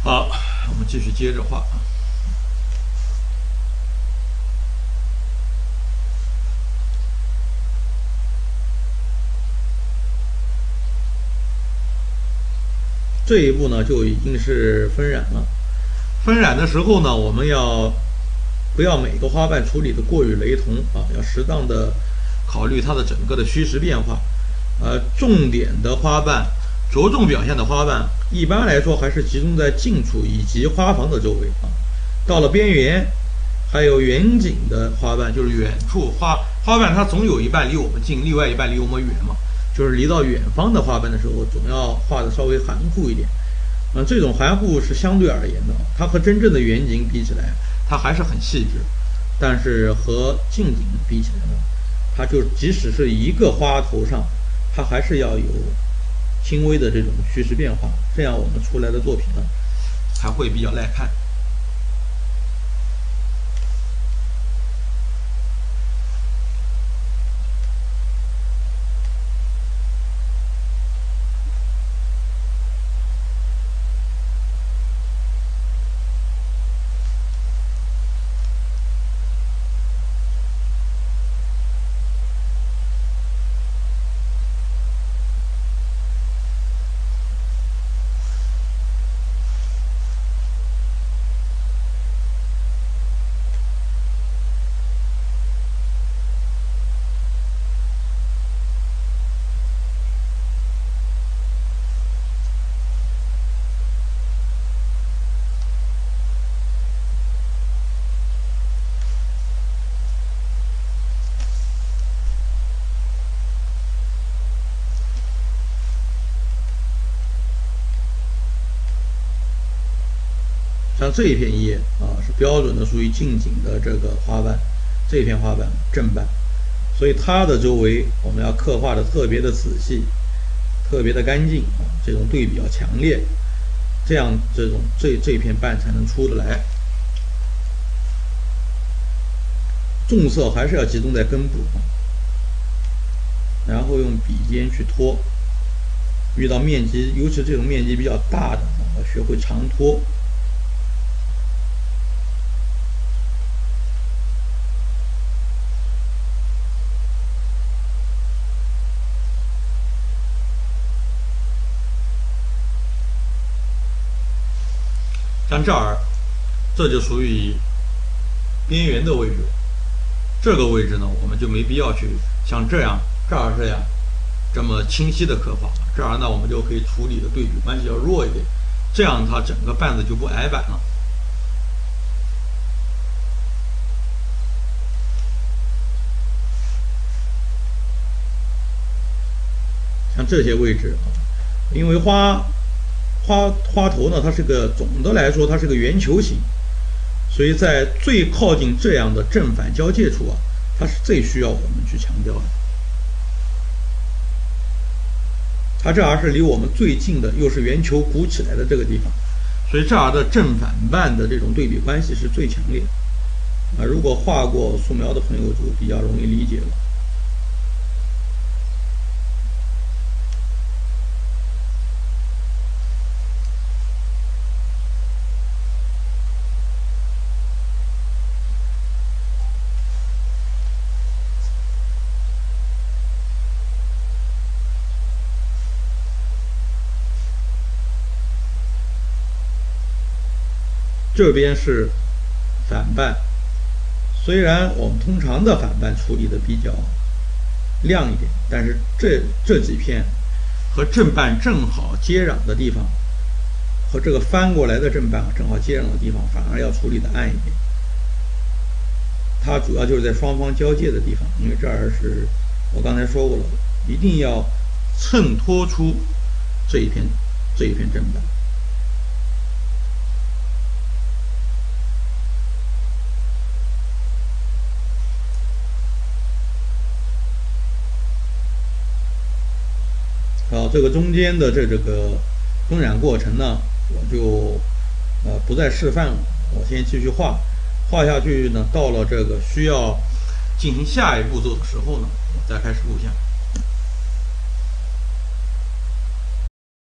好，我们继续接着画。这一步呢，就已经是分染了。分染的时候呢，我们要不要每个花瓣处理的过于雷同啊？要适当的考虑它的整个的虚实变化。呃，重点的花瓣。着重表现的花瓣，一般来说还是集中在近处以及花房的周围啊。到了边缘，还有远景的花瓣，就是远处花花瓣，它总有一半离我们近，另外一半离我们远嘛。就是离到远方的花瓣的时候，总要画的稍微含糊一点。嗯，这种含糊是相对而言的，它和真正的远景比起来，它还是很细致。但是和近景比起来呢，它就即使是一个花头上，它还是要有轻微的这种趋势变化，这样我们出来的作品呢才会比较耐看。像这一片叶啊，是标准的属于近景的这个花瓣，这片花瓣正瓣，所以它的周围我们要刻画的特别的仔细，特别的干净啊，这种对比要强烈，这样这种这这片瓣才能出得来。重色还是要集中在根部，然后用笔尖去拖。遇到面积，尤其这种面积比较大的，要学会长拖。看这儿，这就属于边缘的位置。这个位置呢，我们就没必要去像这样、这儿这样这么清晰的刻画。这儿呢，我们就可以处理的对比关系要弱一点，这样它整个瓣子就不矮板了。 像这些位置，因为花花花头呢，它是个总的来说它是个圆球形，所以在最靠近这样的正反交界处啊，它是最需要我们去强调的。它这儿是离我们最近的，又是圆球鼓起来的这个地方，所以这儿的正反瓣的这种对比关系是最强烈的。啊，如果画过素描的朋友就比较容易理解了。 这边是反瓣，虽然我们通常的反瓣处理的比较亮一点，但是这这几片和正瓣正好接壤的地方，和这个翻过来的正瓣正好接壤的地方，反而要处理的暗一点。它主要就是在双方交界的地方，因为这儿是我刚才说过了，一定要衬托出这一片这一片正瓣。 好，这个中间的这这个中染过程呢，我就呃不再示范了，我先继续画，画下去呢，到了这个需要进行下一步骤的时候呢，我再开始